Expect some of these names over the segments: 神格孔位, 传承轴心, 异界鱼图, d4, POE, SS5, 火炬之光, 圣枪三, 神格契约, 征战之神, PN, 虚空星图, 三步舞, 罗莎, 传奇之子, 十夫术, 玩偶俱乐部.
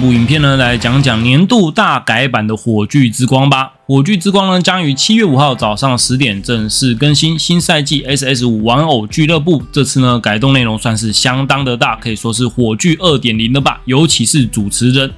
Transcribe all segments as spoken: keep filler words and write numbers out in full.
部影片呢，来讲讲年度大改版的《火炬之光》吧。《火炬之光》呢，将于七月五号早上十点正式更新新赛季 S S 五 玩偶俱乐部。这次呢，改动内容算是相当的大，可以说是火炬 二点零 了吧，尤其是主持人。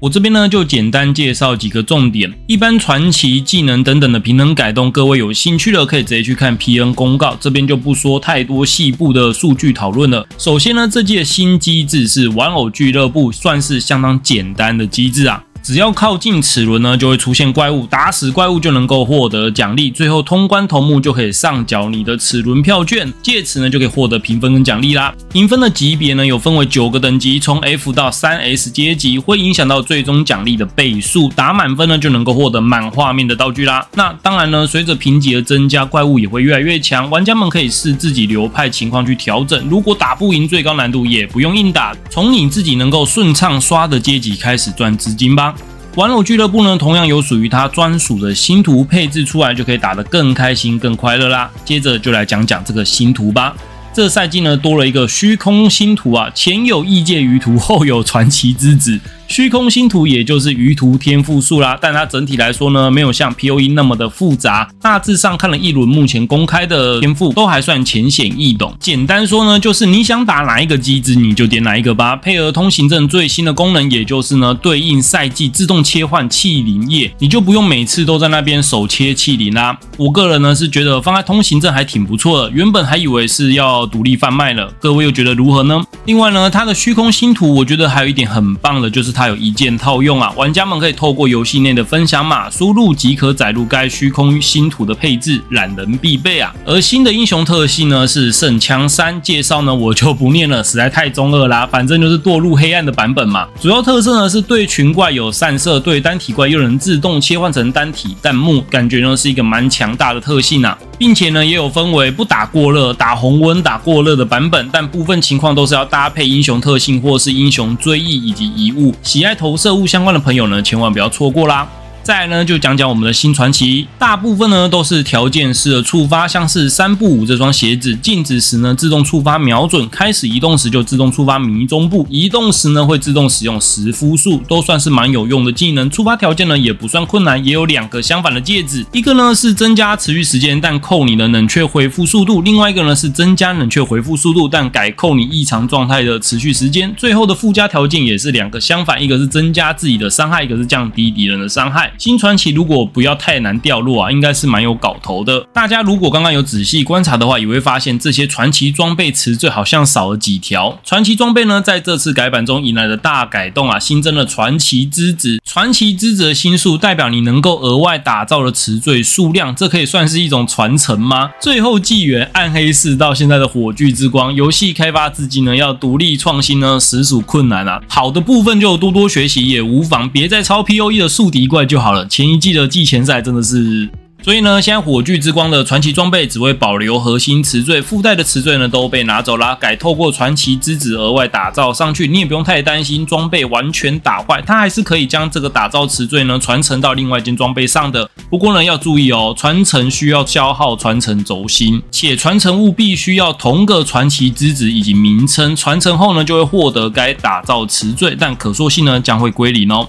我这边呢就简单介绍几个重点，一般传奇技能等等的平衡改动，各位有兴趣的可以直接去看 P N 公告，这边就不说太多细部的数据讨论了。首先呢，这季的新机制是玩偶俱乐部，算是相当简单的机制啊。 只要靠近齿轮呢，就会出现怪物，打死怪物就能够获得奖励。最后通关头目就可以上缴你的齿轮票券，借此呢就可以获得评分跟奖励啦。评分的级别呢有分为九个等级，从 F 到 三 S 阶级，会影响到最终奖励的倍数。打满分呢就能够获得满画面的道具啦。那当然呢，随着评级的增加，怪物也会越来越强，玩家们可以视自己流派情况去调整。如果打不赢最高难度，也不用硬打，从你自己能够顺畅刷的阶级开始赚资金吧。 玩偶俱乐部呢，同样有属于它专属的星图配置出来，就可以打得更开心、更快乐啦。接着就来讲讲这个星图吧。这赛季呢，多了一个虚空星图啊，前有异界鱼图，后有传奇之子。虚空星图也就是鱼图天赋树啦，但它整体来说呢，没有像 P O E 那么的复杂。大致上看了一轮，目前公开的天赋都还算浅显易懂。简单说呢，就是你想打哪一个机制，你就点哪一个吧。配合通行证最新的功能，也就是呢，对应赛季自动切换气灵液，你就不用每次都在那边手切气灵啦。我个人呢是觉得放在通行证还挺不错的，原本还以为是要 独立贩卖了，各位又觉得如何呢？另外呢，它的虚空星图，我觉得还有一点很棒的，就是它有一键套用啊，玩家们可以透过游戏内的分享码输入即可载入该虚空星图的配置，懒人必备啊。而新的英雄特性呢是圣枪三，介绍呢我就不念了，实在太中二啦，反正就是堕入黑暗的版本嘛。主要特色呢是对群怪有散射，对单体怪又能自动切换成单体弹幕，感觉呢是一个蛮强大的特性啊，并且呢也有分为不打过热、打红温、打 打过热的版本，但部分情况都是要搭配英雄特性或是英雄追忆以及遗物。喜爱投射物相关的朋友呢，千万不要错过啦！再来呢，就讲讲我们的新传奇，大部分呢都是条件式的触发，像是三步舞这双鞋子，静止时呢自动触发瞄准，开始移动时就自动触发迷踪步，移动时呢会自动使用十夫术，都算是蛮有用的技能。触发条件呢也不算困难，也有两个相反的戒指，一个呢是增加持续时间，但扣你的冷却回复速度；另外一个呢是增加冷却回复速度，但改扣你异常状态的持续时间。最后的附加条件也是两个相反，一个是增加自己的伤害，一个是降低敌人的伤害。 新传奇如果不要太难掉落啊，应该是蛮有搞头的。大家如果刚刚有仔细观察的话，也会发现这些传奇装备词缀好像少了几条。传奇装备呢，在这次改版中迎来了大改动啊，新增了传奇之子。传奇之子的星数代表你能够额外打造的词缀数量，这可以算是一种传承吗？最后纪元、暗黑四到现在的火炬之光，游戏开发至今呢，要独立创新呢，实属困难啊。好的部分就多多学习也无妨，别再抄 P O E 的宿敌怪就 好了，前一季的季前赛真的是，所以呢，现在火炬之光的传奇装备只会保留核心词缀，附带的词缀呢都被拿走啦，改透过传奇之子额外打造上去，你也不用太担心装备完全打坏，它还是可以将这个打造词缀呢传承到另外一件装备上的。不过呢要注意哦，传承需要消耗传承轴心，且传承物必须要同个传奇之子以及名称，传承后呢就会获得该打造词缀，但可塑性呢将会归零哦。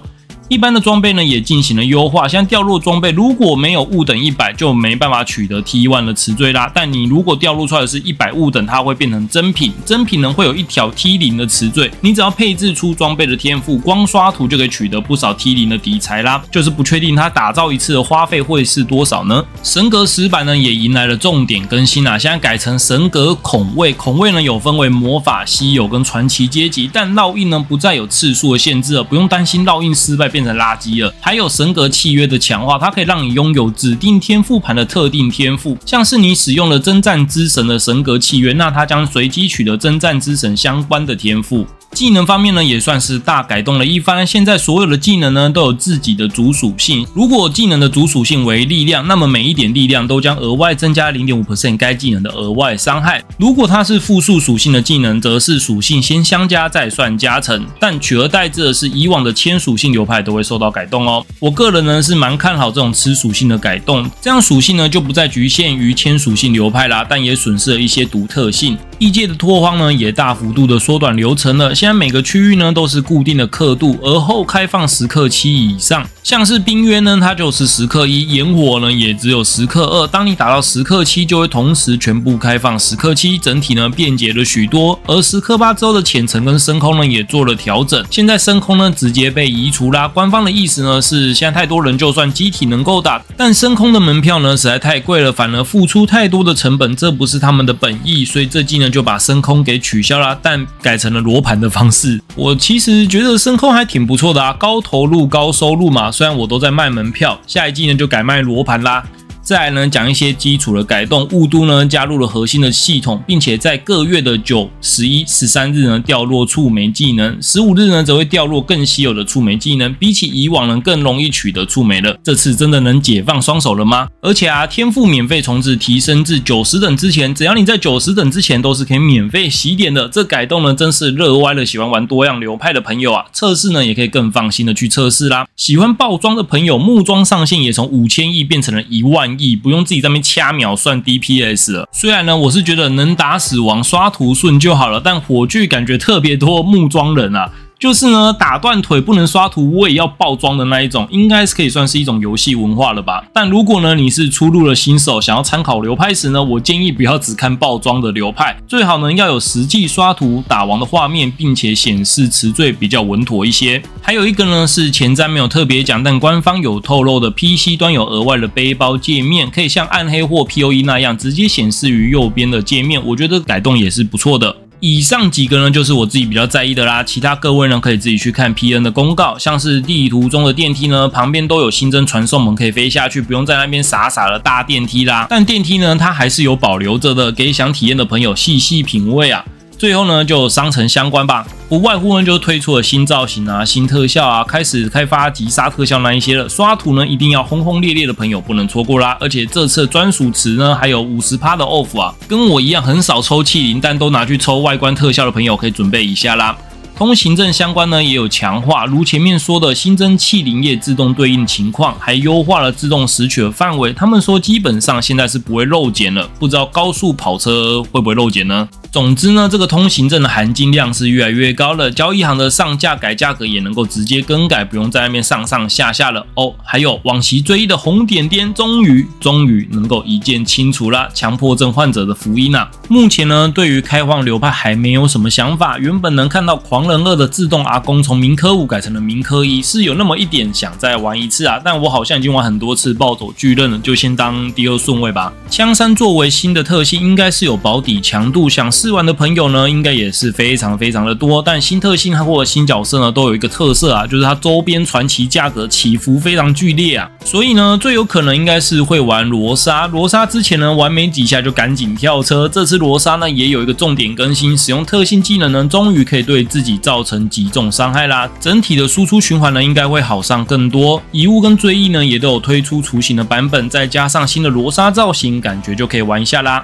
一般的装备呢也进行了优化，像掉落装备如果没有物等一百就没办法取得 T 一 的词缀啦。但你如果掉落出来的是一百物等，它会变成真品，真品呢会有一条 T 零 的词缀。你只要配置出装备的天赋，光刷图就可以取得不少 T 零 的底材啦。就是不确定它打造一次的花费会是多少呢？神格石版呢也迎来了重点更新啦，现在改成神格孔位，孔位呢有分为魔法、稀有跟传奇阶级，但烙印呢不再有次数的限制了，不用担心烙印失败变 成垃圾了。还有神格契约的强化，它可以让你拥有指定天赋盘的特定天赋，像是你使用了征战之神的神格契约，那它将随机取得征战之神相关的天赋。技能方面呢，也算是大改动了一番。现在所有的技能呢，都有自己的主属性。如果技能的主属性为力量，那么每一点力量都将额外增加 百分之零点五 该技能的额外伤害。如果它是复数属性的技能，则是属性先相加再算加成。但取而代之的是，以往的千属性流派 都会受到改动哦。我个人呢是蛮看好这种吃属性的改动，这样属性呢就不再局限于千属性流派啦，但也损失了一些独特性。异界的拓荒呢也大幅度的缩短流程了。现在每个区域呢都是固定的刻度，而后开放时刻七以上。像是冰渊呢，它就是时刻一，炎火呢也只有时刻二。当你打到时刻七，就会同时全部开放时刻七，整体呢便捷了许多。而时刻八之后的浅层跟深空呢也做了调整，现在深空呢直接被移除啦。官方的意思呢是，现在太多人就算机体能够打，但深空的门票呢实在太贵了，反而付出太多的成本，这不是他们的本意，所以这季呢就把深空给取消啦，但改成了罗盘的方式。我其实觉得深空还挺不错的啊，高投入高收入嘛。虽然我都在卖门票，下一季呢就改卖罗盘啦。再来呢，讲一些基础的改动。雾都呢加入了核心的系统，并且在各月的九、十一、十三日呢掉落触媒技能， 十五日呢则会掉落更稀有的触媒技能，比起以往呢更容易取得触媒了。这次真的能解放双手了吗？而且啊，天赋免费重置提升至九十等之前，只要你在九十等之前都是可以免费洗点的。这改动呢真是热歪了喜欢玩多样流派的朋友啊，测试呢也可以更放心的去测试啦。喜欢爆装的朋友，木桩上限也从五千亿变成了一万亿，不用自己在那边掐秒算 D P S 了。虽然呢，我是觉得能打死亡刷图顺就好了，但火炬感觉特别多木桩人啊。就是呢，打断腿不能刷图，我也要爆装的那一种，应该是可以算是一种游戏文化了吧。但如果呢你是初入了新手，想要参考流派时呢，我建议不要只看爆装的流派，最好呢要有实际刷图打王的画面，并且显示词缀比较稳妥一些。还有一个呢是前瞻没有特别讲，但官方有透露的 P C 端有额外的背包界面，可以像暗黑或 P O E 那样直接显示于右边的界面，我觉得改动也是不错的。以上几个呢，就是我自己比较在意的啦。其他各位呢，可以自己去看 P N 的公告，像是地图中的电梯呢，旁边都有新增传送门可以飞下去，不用在那边傻傻的搭电梯啦。但电梯呢，它还是有保留着的，给想体验的朋友细细品味啊。最后呢，就商城相关吧，不外乎呢就推出了新造型啊、新特效啊，开始开发击杀特效那一些了。刷图呢，一定要轰轰烈烈的朋友不能错过啦！而且这次专属池呢，还有 百分之五十 的 off 啊，跟我一样很少抽气灵，但都拿去抽外观特效的朋友可以准备一下啦。通行证相关呢也有强化，如前面说的新增气灵液自动对应情况，还优化了自动拾取的范围。他们说基本上现在是不会漏检了，不知道高速跑车会不会漏检呢？总之呢，这个通行证的含金量是越来越高了，交易行的上架改价格也能够直接更改，不用在那边上上下下了哦。还有往期追忆的红点点，终于终于能够一键清除啦，强迫症患者的福音啊！目前呢，对于开放流派还没有什么想法，原本能看到狂人二的自动阿公从民科五改成了民科一，是有那么一点想再玩一次啊，但我好像已经玩很多次暴走巨刃了，就先当第二顺位吧。枪山作为新的特性，应该是有保底强度，想试玩的朋友呢，应该也是非常非常的多。但新特性或者新角色呢，都有一个特色啊，就是它周边传奇价格起伏非常剧烈啊，所以呢，最有可能应该是会玩罗莎。罗莎之前呢，玩没几下就赶紧跳车。这次罗莎呢，也有一个重点更新，使用特性技能呢，终于可以对自己造成极重伤害啦。整体的输出循环呢，应该会好上更多。遗物跟追忆呢，也都有推出雏形的版本，再加上新的罗莎造型，感觉就可以玩一下啦。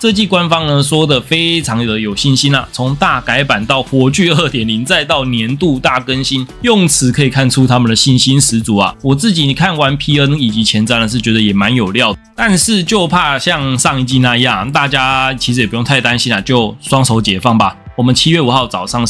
这季官方呢说的非常的有信心啊，从大改版到火炬 二点零， 再到年度大更新，用词可以看出他们的信心十足啊。我自己看完 P N 以及前瞻呢，是觉得也蛮有料的，但是就怕像上一季那样，大家其实也不用太担心啊，就双手解放吧。我们七月五号早上。